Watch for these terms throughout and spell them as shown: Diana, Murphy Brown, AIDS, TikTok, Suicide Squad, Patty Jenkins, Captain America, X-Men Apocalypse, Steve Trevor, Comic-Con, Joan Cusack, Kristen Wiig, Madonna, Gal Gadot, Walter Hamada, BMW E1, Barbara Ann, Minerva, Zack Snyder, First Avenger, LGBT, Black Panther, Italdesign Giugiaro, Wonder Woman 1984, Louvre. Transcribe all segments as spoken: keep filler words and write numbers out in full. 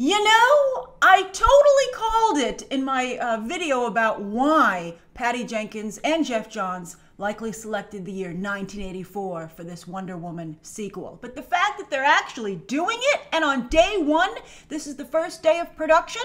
You know, I totally called it in my uh, video about why Patty Jenkins and Jeff Johns likely selected the year nineteen eighty-four for this Wonder Woman sequel. But the fact that they're actually doing it, and on day one, this is the first day of production,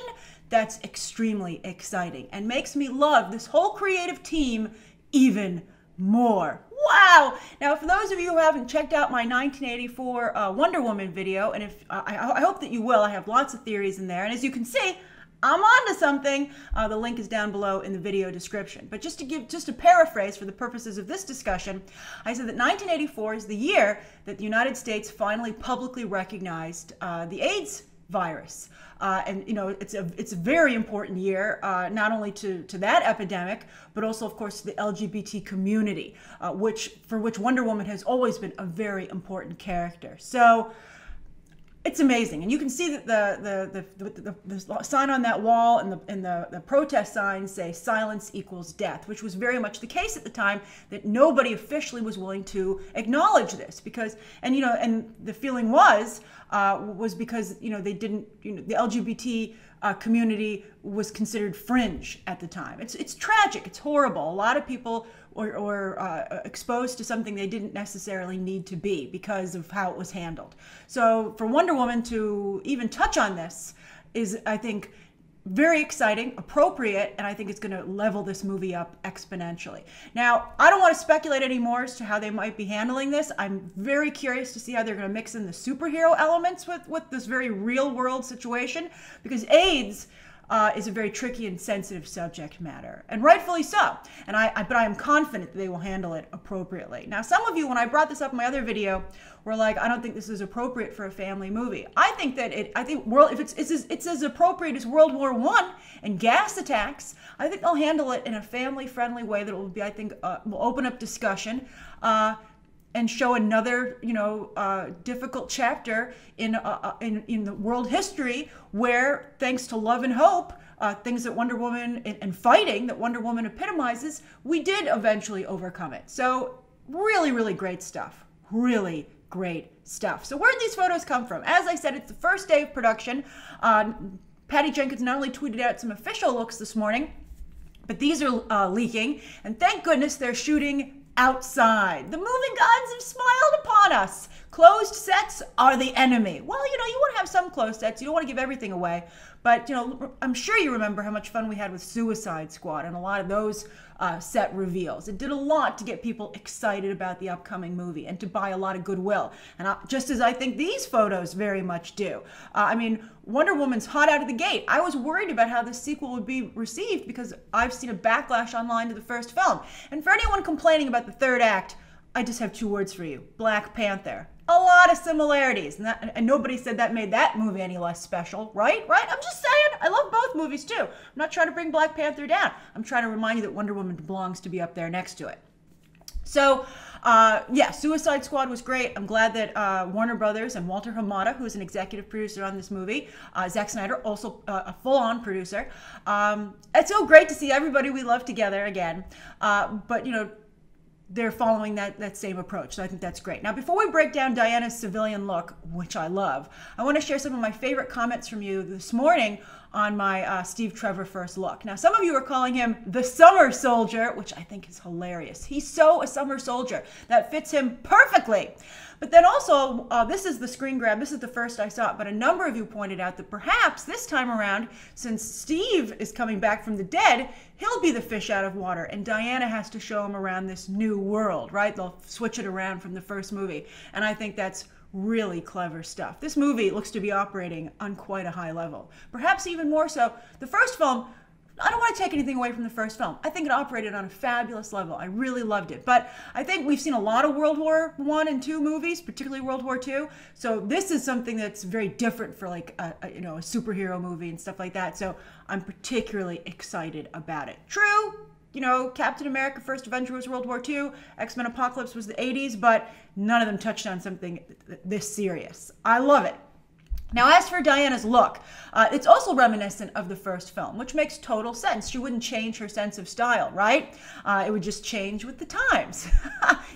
that's extremely exciting and makes me love this whole creative team even more. Wow! Now, for those of you who haven't checked out my nineteen eighty-four uh, Wonder Woman video, and if uh, I, I hope that you will, I have lots of theories in there. And as you can see, I'm onto something. Uh, the link is down below in the video description. But just to give, just to paraphrase for the purposes of this discussion, I said that nineteen eighty-four is the year that the United States finally publicly recognized uh, the AIDS virus. Uh, and, you know, it's a, it's a very important year, uh, not only to, to that epidemic, but also, of course, to the L G B T community, uh, which for which Wonder Woman has always been a very important character. So it's amazing. And you can see that the, the, the, the, the sign on that wall and the, and the, the protest signs say silence equals death, which was very much the case at the time, that nobody officially was willing to acknowledge this because, and, you know, and the feeling was, uh, was because, you know, they didn't, you know, the L G B T uh, community was considered fringe at the time. It's, it's tragic. It's horrible. A lot of people or, or uh, exposed to something they didn't necessarily need to be because of how it was handled. So for Wonder Woman to even touch on this is, I think, very exciting, appropriate, and I think it's going to level this movie up exponentially. Now, I don't want to speculate anymore as to how they might be handling this. I'm very curious to see how they're going to mix in the superhero elements with, with this very real-world situation, because AIDS Uh, is a very tricky and sensitive subject matter, and rightfully so. And I, I, but I am confident that they will handle it appropriately. Now, some of you, when I brought this up in my other video, were like, "I don't think this is appropriate for a family movie." I think that it. I think world if it's it's as, it's as appropriate as World War One and gas attacks. I think they'll handle it in a family-friendly way that will be, I think, uh, will open up discussion. Uh, And show another, you know, uh, difficult chapter in, uh, in in the world history where, thanks to love and hope, uh, things that Wonder Woman and, and fighting that Wonder Woman epitomizes, we did eventually overcome it. So really, really great stuff. Really great stuff. So where'd these photos come from? As I said, it's the first day of production. Uh, Patty Jenkins not only tweeted out some official looks this morning, but these are uh, leaking, and thank goodness they're shooting outside. The moving gods have smiled upon us. Closed sets are the enemy. Well, you know, you want to have some closed sets. You don't want to give everything away. But, you know, I'm sure you remember how much fun we had with Suicide Squad and a lot of those uh, set reveals. It did a lot to get people excited about the upcoming movie and to buy a lot of goodwill. And I, just as I think these photos very much do. Uh, I mean, Wonder Woman's hot out of the gate. I was worried about how this sequel would be received because I've seen a backlash online to the first film. And for anyone complaining about the third act, I just have two words for you: Black Panther. A lot of similarities, and, that, and nobody said that made that movie any less special, right? Right? I'm just saying, I love both movies too. I'm not trying to bring Black Panther down. I'm trying to remind you that Wonder Woman belongs to be up there next to it. So, uh, yeah, Suicide Squad was great. I'm glad that uh, Warner Brothers and Walter Hamada, who is an executive producer on this movie, uh, Zack Snyder, also uh, a full-on producer. Um, it's so great to see everybody we love together again. Uh, but, you know, they're following that, that same approach. So I think that's great. Now, before we break down Diana's civilian look, which I love, I want to share some of my favorite comments from you this morning on my uh, Steve Trevor first look. Now, some of you are calling him the Summer Soldier, which I think is hilarious. He's so a summer soldier. That fits him perfectly. But then also, uh, this is the screen grab. This is the first I saw it, but a number of you pointed out that perhaps this time around, since Steve is coming back from the dead, he'll be the fish out of water, and Diana has to show him around this new world, right? They'll switch it around from the first movie, and I think that's really clever stuff. This movie looks to be operating on quite a high level. Perhaps even more so. The first film, I don't want to take anything away from the first film. I think it operated on a fabulous level. I really loved it. But I think we've seen a lot of World War One and Two movies, particularly World War Two. So this is something that's very different for like a, a, you know, a superhero movie and stuff like that. So I'm particularly excited about it. True. You know, Captain America, First Avenger was World War Two, X-Men Apocalypse was the eighties, but none of them touched on something this serious. I love it. Now, as for Diana's look, uh, it's also reminiscent of the first film, which makes total sense. She wouldn't change her sense of style, right? Uh, it would just change with the times,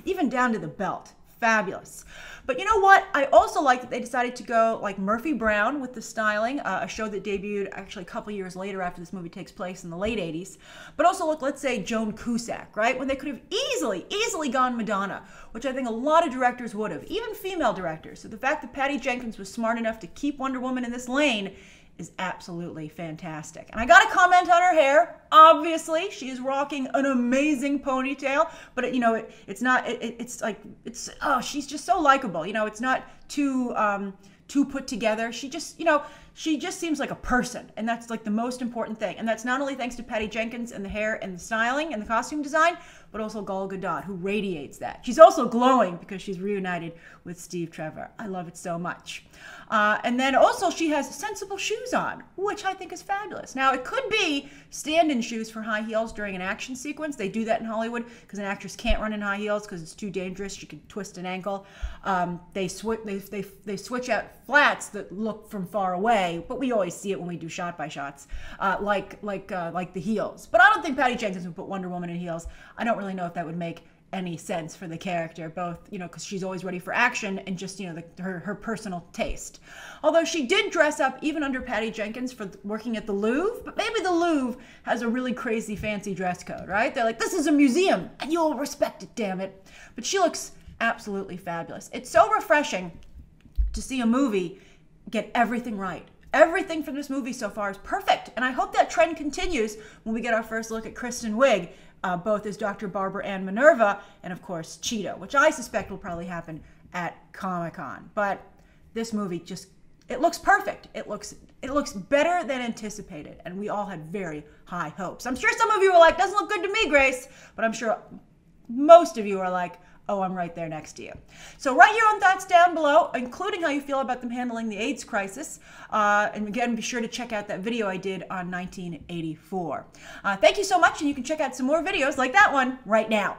even down to the belt. fabulous. But you know what? I also like that they decided to go like Murphy Brown with the styling, uh, a show that debuted actually a couple years later after this movie takes place in the late eighties. But also look, let's say Joan Cusack, right? When they could have easily, easily gone Madonna, which I think a lot of directors would have, even female directors. So the fact that Patty Jenkins was smart enough to keep Wonder Woman in this lane is absolutely fantastic. And I gotta comment on her hair. Obviously, she is rocking an amazing ponytail, but it, you know, it, it's not, it, it's like, it's, oh, she's just so likable. You know, it's not too, um, too put together. She just, you know, she just seems like a person, and that's like the most important thing. And that's not only thanks to Patty Jenkins and the hair and the styling and the costume design, but also Gal Gadot, who radiates that. She's also glowing because she's reunited with Steve Trevor. I love it so much. Uh, and then also she has sensible shoes on, which I think is fabulous. Now it could be stand-in shoes for high heels during an action sequence. They do that in Hollywood because an actress can't run in high heels because it's too dangerous. She could twist an ankle. Um, they, sw they, they, they switch out flats that look from far away, but we always see it when we do shot by shots, uh, like, like, uh, like the heels. But I don't think Patty Jenkins would put Wonder Woman in heels. I don't really know if that would make any sense for the character, both, you know, because she's always ready for action and just, you know, the, her, her personal taste. Although she did dress up even under Patty Jenkins for working at the Louvre, but maybe the Louvre has a really crazy fancy dress code, right? They're like, this is a museum and you'll respect it, damn it. But she looks absolutely fabulous. It's so refreshing to see a movie get everything right. Everything from this movie so far is perfect. And I hope that trend continues when we get our first look at Kristen Wiig, Uh, both as Doctor Barbara Ann Minerva and, of course, Cheetah, which I suspect will probably happen at Comic-Con. But this movie just, it looks perfect. It looks, it looks better than anticipated, and we all had very high hopes. I'm sure some of you were like, doesn't look good to me, Grace, but I'm sure most of you are like, oh, I'm right there next to you. So write your own thoughts down below, including how you feel about them handling the AIDS crisis. Uh, and again, be sure to check out that video I did on nineteen eighty-four. Uh, thank you so much, and you can check out some more videos like that one right now.